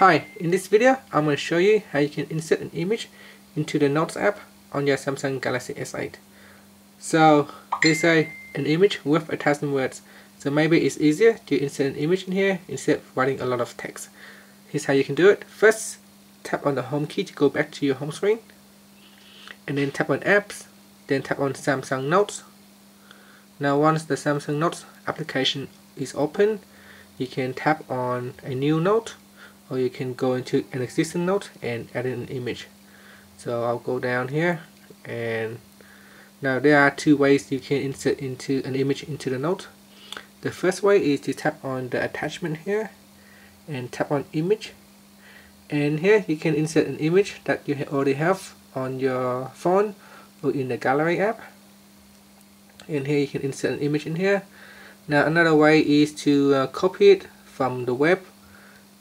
Hi, in this video I'm going to show you how you can insert an image into the Notes app on your Samsung Galaxy S8. So they say an image worth 1,000 words, so maybe it's easier to insert an image in here instead of writing a lot of text. Here's how you can do it. First, tap on the home key to go back to your home screen, and then tap on apps, then tap on Samsung Notes. Now once the Samsung Notes application is open, you can tap on a new note, or you can go into an existing note and add in an image. So I'll go down here, and now there are two ways you can insert into an image into the note. The first way is to tap on the attachment here and tap on image, and here you can insert an image that you already have on your phone or in the gallery app, and here you can insert an image in here. Now another way is to copy it from the web,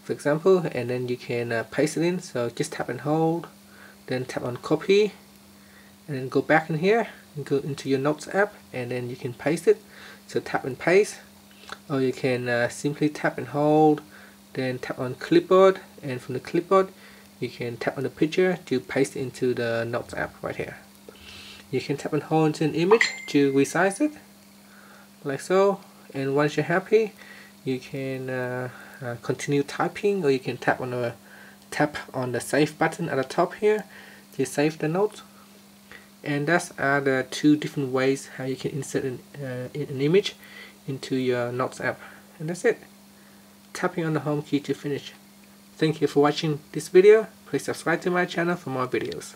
for example, and then you can paste it in. So just tap and hold, then tap on copy, and then go back in here and go into your Notes app, and then you can paste it. So tap and paste, or you can simply tap and hold, then tap on clipboard, and from the clipboard you can tap on the picture to paste into the Notes app right here. You can tap and hold into an image to resize it, like so, and once you're happy you can continue typing, or you can tap on the save button at the top here to save the note. And that's the two different ways how you can insert an image into your Notes app. And that's it. Tapping on the home key to finish. Thank you for watching this video. Please subscribe to my channel for more videos.